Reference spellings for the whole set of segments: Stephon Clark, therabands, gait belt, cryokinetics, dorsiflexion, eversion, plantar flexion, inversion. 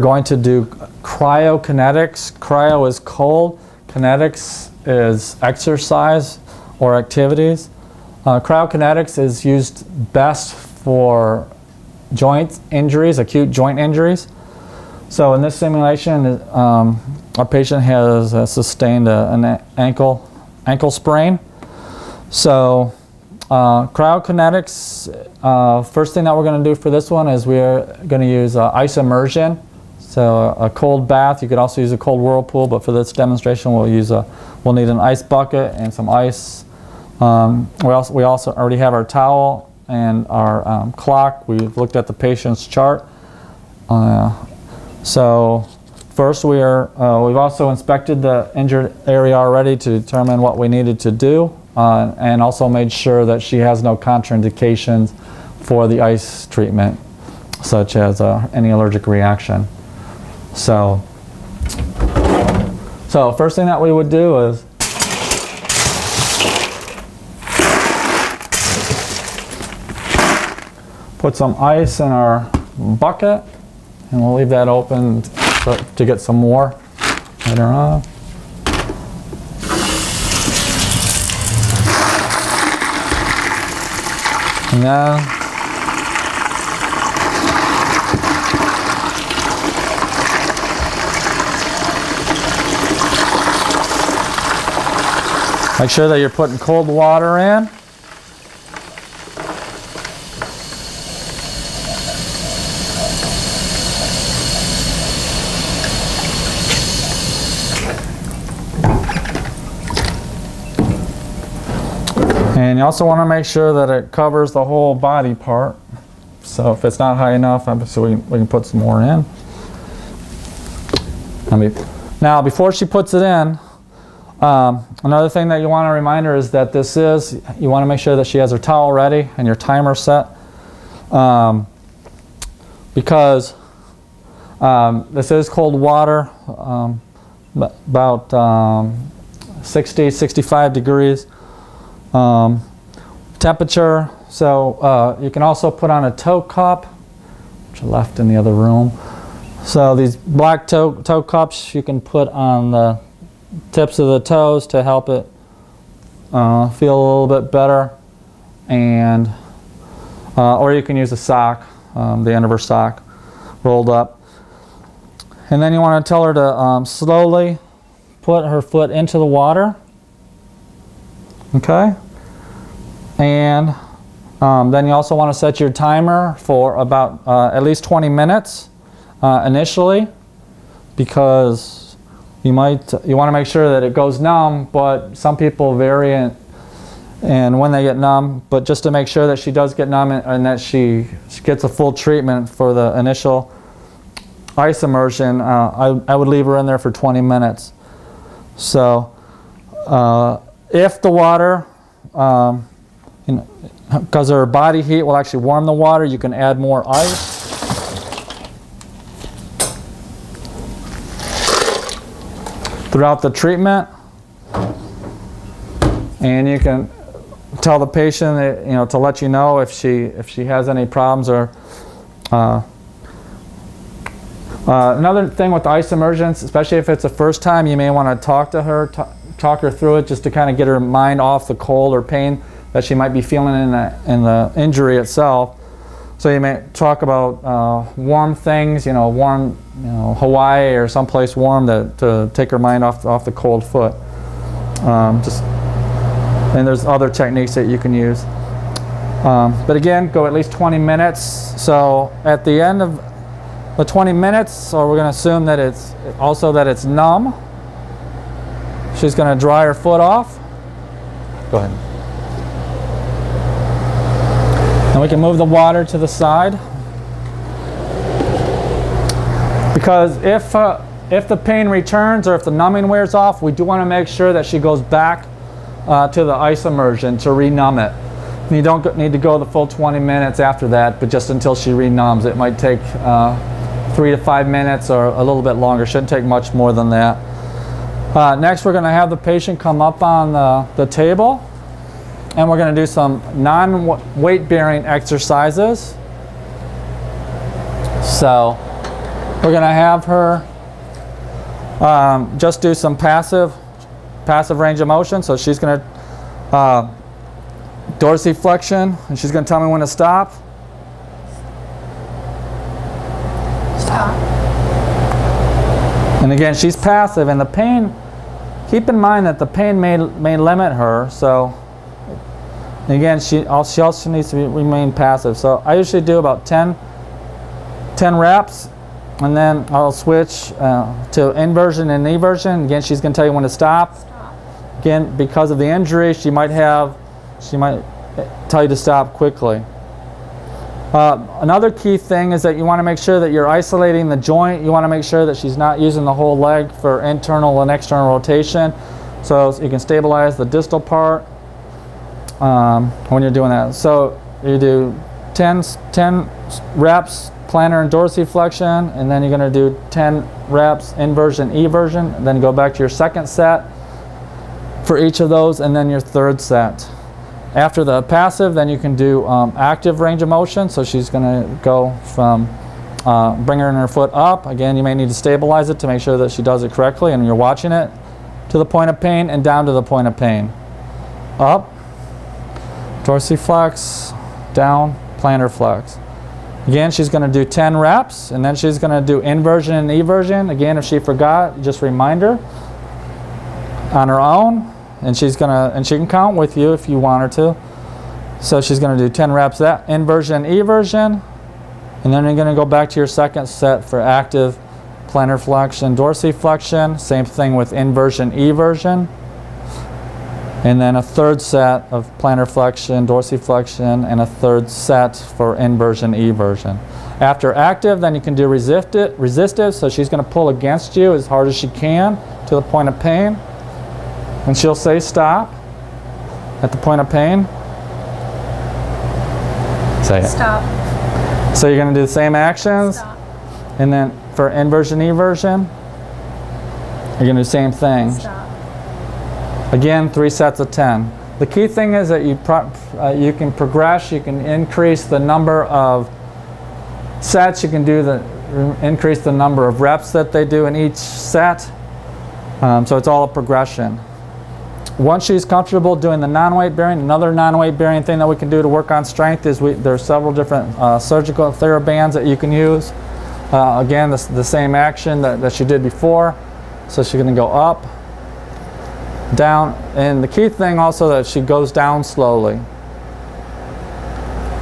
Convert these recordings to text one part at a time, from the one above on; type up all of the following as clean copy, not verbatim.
We're going to do cryokinetics. Cryo is cold, kinetics is exercise or activities. Cryokinetics is used best for joint injuries, acute joint injuries. So in this simulation, our patient has sustained an ankle sprain. So cryokinetics, first thing that we're going to do for this one is we're going to use ice immersion. So a cold bath. You could also use a cold whirlpool, but for this demonstration we'll need an ice bucket and some ice. We also already have our towel and our clock. We've looked at the patient's chart. So first we've also inspected the injured area already to determine what we needed to do, and also made sure that she has no contraindications for the ice treatment, such as any allergic reaction. So first thing that we would do is put some ice in our bucket, and we'll leave that open to get some more later on. And now make sure that you're putting cold water in. And you also want to make sure that it covers the whole body part. So if it's not high enough, obviously we can put some more in. Now before she puts it in, another thing that you want to remind her is that you want to make sure that she has her towel ready and your timer set, because this is cold water, about 60, 65 degrees temperature. So you can also put on a toe cup, which I left in the other room. So these black toe cups you can put on the tips of the toes to help it feel a little bit better, and or you can use a sock, the end of her sock rolled up. And then you want to tell her to slowly put her foot into the water, okay? And then you also want to set your timer for about at least 20 minutes initially, because you want to make sure that it goes numb, but some people vary and when they get numb. But just to make sure that she does get numb and that she gets a full treatment for the initial ice immersion, I would leave her in there for 20 minutes. So if the water, because her body heat will actually warm the water, you can add more ice. Throughout the treatment, and you can tell the patient that, to let you know if she has any problems. Or another thing with the ice immersions, especially if it's the first time, you may want to talk her through it, just to kind of get her mind off the cold or pain that she might be feeling in the injury itself. So you may talk about warm things, warm, Hawaii or someplace warm, to take her mind off the cold foot. And there's other techniques that you can use. But again, go at least 20 minutes. So at the end of the 20 minutes, so we're going to assume that it's numb. She's going to dry her foot off. Go ahead. And we can move the water to the side, because if the pain returns or if the numbing wears off, we do want to make sure that she goes back to the ice immersion to re-numb it. And you don't need to go the full 20 minutes after that, but just until she re-numbs. It might take 3 to 5 minutes or a little bit longer. Shouldn't take much more than that. Next we're going to have the patient come up on the table, and we're going to do some non-weight-bearing exercises. So We're going to have her just do some passive range of motion. So she's going to dorsiflexion, and she's going to tell me when to stop. Stop. And again, she's passive, and the pain, keep in mind that the pain may limit her. So again, she also needs to remain passive. So I usually do about 10 reps, and then I'll switch to inversion and eversion. Again, she's going to tell you when to stop. Again, because of the injury, she might tell you to stop quickly. Another key thing is that you want to make sure that you're isolating the joint. You want to make sure that she's not using the whole leg for internal and external rotation, so you can stabilize the distal part when you're doing that. So you do 10 reps plantar and dorsiflexion, and then you're going to do 10 reps inversion, eversion, and then go back to your second set for each of those, and then your third set. After the passive, then you can do active range of motion. So she's going to go from bringing her foot up. Again, you may need to stabilize it to make sure that she does it correctly and you're watching it, to the point of pain and down to the point of pain. Up, dorsiflex, down, plantar flex. Again, she's going to do 10 reps, and then she's going to do inversion and eversion. Again, if she forgot, just remind her on her own, and she can count with you if you want her to. So she's going to do 10 reps that inversion, eversion, and then you're going to go back to your second set for active plantar flexion, dorsiflexion. Same thing with inversion, eversion, and then a third set of plantar flexion, dorsiflexion, and a third set for inversion, eversion. After active, then you can do resistive. So she's going to pull against you as hard as she can to the point of pain, and she'll say stop at the point of pain. Say it. Stop. So you're going to do the same actions. Stop. And then for inversion, eversion, you're going to do the same thing. Stop. Again, 3 sets of 10. The key thing is that you can progress, you can increase the number of sets, you can increase the number of reps that they do in each set. So it's all a progression. Once she's comfortable doing the non-weight bearing, another non-weight bearing thing that we can do to work on strength is there are several different surgical therabands that you can use. Again, this is the same action that she did before. So she's going to go up, down, and the key thing also that she goes down slowly.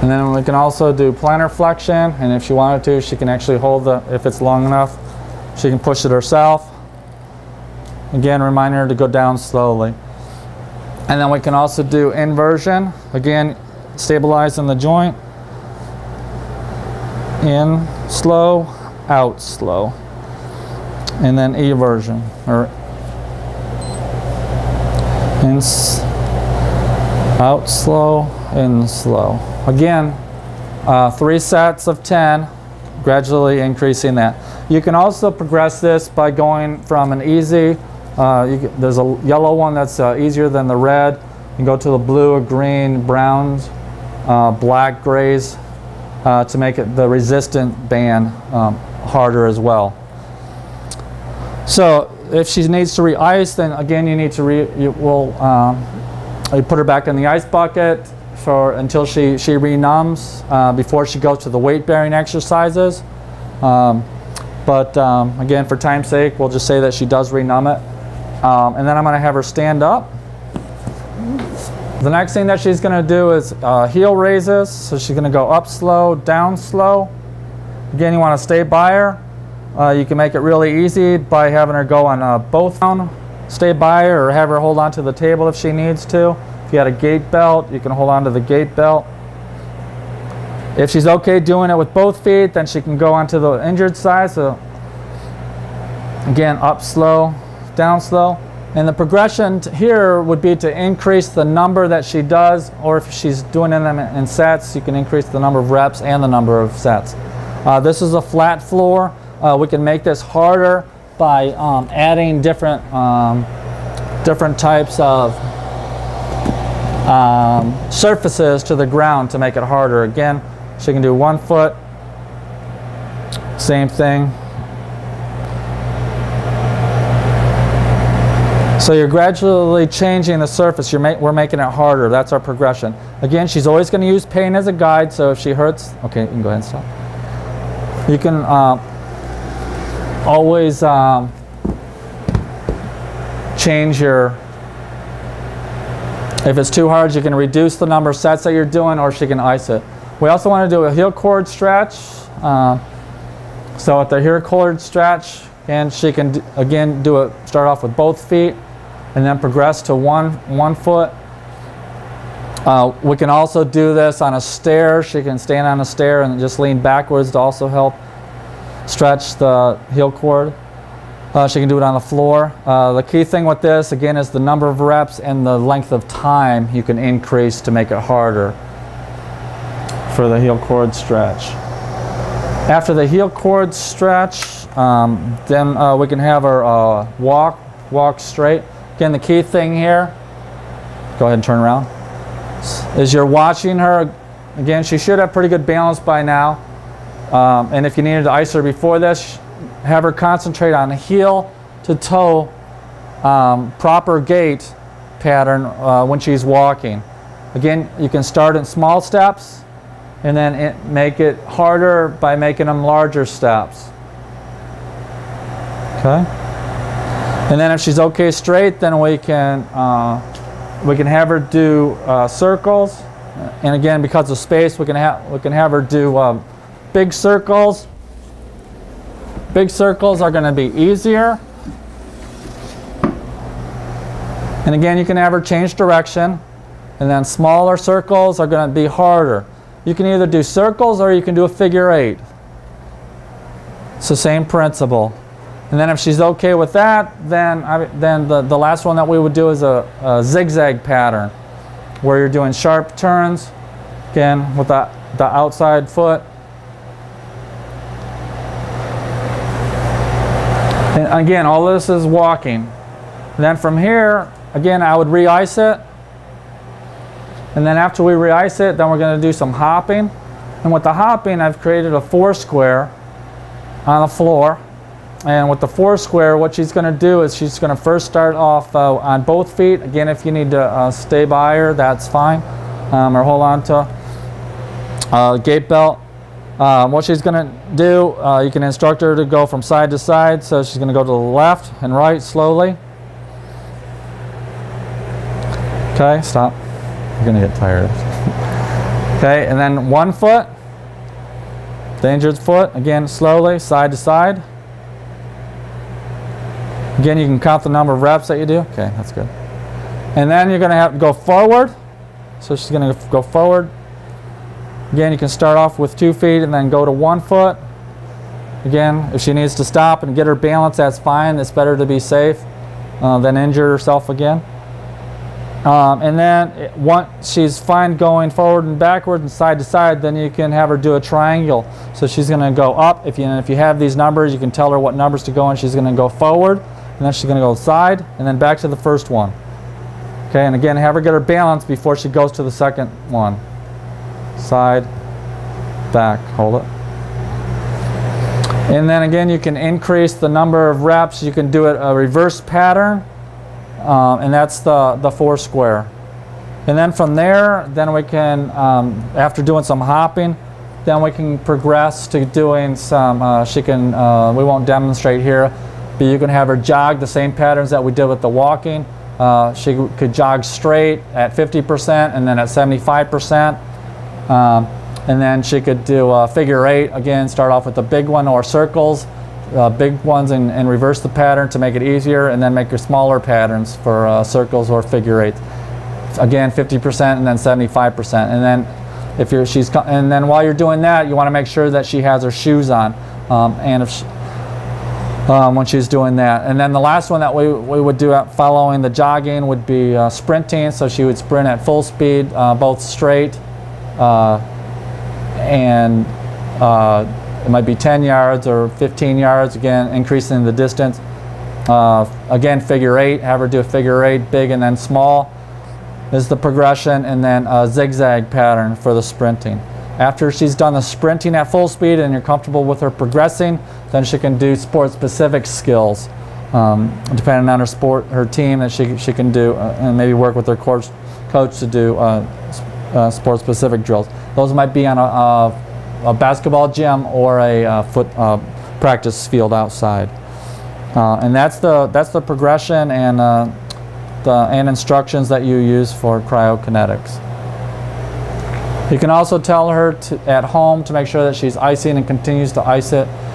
And then we can also do plantar flexion, and if she wanted to, she can actually hold if it's long enough, she can push it herself. Again, remind her to go down slowly. And then we can also do inversion. Again, stabilizing the joint. In, slow, out, slow. And then eversion. Or in, out, slow, in, slow. Again, 3 sets of 10, gradually increasing that. You can also progress this by going from an easy, there's a yellow one that's easier than the red. You can go to the blue or green, browns, black, grays to make it the resistant band harder as well. So if she needs to re-ice, then again you need to you put her back in the ice bucket until she renumbs before she goes to the weight-bearing exercises. But again, for time's sake, we'll just say that she does renumb it. And then I'm going to have her stand up. The next thing that she's going to do is heel raises. So she's going to go up slow, down slow. Again, you want to stay by her. You can make it really easy by having her go on both down, stay by her, or have her hold onto the table if she needs to. If you had a gait belt, you can hold onto the gait belt. If she's okay doing it with both feet, then she can go onto the injured side. So again, up slow, down slow. And the progression here would be to increase the number that she does, or if she's doing them in sets, you can increase the number of reps and the number of sets. This is a flat floor. We can make this harder by adding different types of surfaces to the ground to make it harder. Again, she can do 1 foot, same thing, So you're gradually changing the surface. We're making it harder. That's our progression. Again, she's always going to use pain as a guide. So if she hurts, okay, you can go ahead and stop. You can always change your. If it's too hard, you can reduce the number of sets that you're doing, or she can ice it. We also want to do a heel cord stretch. So at the heel cord stretch, and she can again do it. Start off with both feet, and then progress to one foot. We can also do this on a stair. She can stand on a stair and just lean backwards to also help stretch the heel cord. She can do it on the floor. The key thing with this again is the number of reps and the length of time you can increase to make it harder for the heel cord stretch. After the heel cord stretch, then we can have her walk straight. Again, the key thing here, go ahead and turn around, is you're watching her. Again, she should have pretty good balance by now. And if you needed to ice her before this, have her concentrate on the heel to toe proper gait pattern when she's walking. Again, you can start in small steps, and then make it harder by making them larger steps. Okay. And then if she's okay straight, then we can have her do circles. And again, because of space, we can have her do big circles. Big circles are going to be easier. And again, you can have her change direction. And then smaller circles are going to be harder. You can either do circles or you can do a figure eight. It's the same principle. And then if she's okay with that, then the last one that we would do is a zigzag pattern, where you're doing sharp turns, again, with the outside foot. And again, all this is walking. And then from here, again, I would re-ice it. And then after we re-ice it, then we're going to do some hopping. And with the hopping, I've created a four square on the floor. And with the four square, what she's going to do is she's going to first start off on both feet. Again, if you need to stay by her, that's fine. Or hold on to gait belt. What she's going to do, you can instruct her to go from side to side. So she's going to go to the left and right slowly. Okay, stop. Going to get tired. Okay, and then one foot, the injured foot, again slowly, side to side. Again, you can count the number of reps that you do. Okay, that's good. And then you're going to have to go forward. So she's going to go forward. Again, you can start off with 2 feet and then go to 1 foot. Again, if she needs to stop and get her balance, that's fine. It's better to be safe than injure herself again. And then once she's fine going forward and backward and side to side, then you can have her do a triangle. So she's going to go up. If you have these numbers, you can tell her what numbers to go in. She's going to go forward, and then she's going to go side, and then back to the first one. Okay, and again, have her get her balance before she goes to the second one. Side, back, hold it. And then again, you can increase the number of reps. You can do it a reverse pattern. And that's the four square. And then from there, then we can, after doing some hopping, then we can progress to doing some, we won't demonstrate here, but you can have her jog the same patterns that we did with the walking. She could jog straight at 50% and then at 75%. And then she could do a figure eight, again, start off with the big one or circles. Big ones and reverse the pattern to make it easier, and then make your smaller patterns for circles or figure eights. Again, 50% and then 75%. And then while you're doing that, you want to make sure that she has her shoes on, when she's doing that. And then the last one that we would do following the jogging would be sprinting. So she would sprint at full speed, both straight and. It might be 10 yards or 15 yards, again, increasing the distance. Again, figure eight, have her do a figure eight, big and then small is the progression, and then a zigzag pattern for the sprinting. After she's done the sprinting at full speed and you're comfortable with her progressing, then she can do sport-specific skills. depending on her sport, her team, that she can do, and maybe work with her coach to do sport-specific drills. Those might be on a basketball gym or a foot practice field outside. And that's the progression and the instructions that you use for cryokinetics. You can also tell her at home to make sure that she's icing and continues to ice it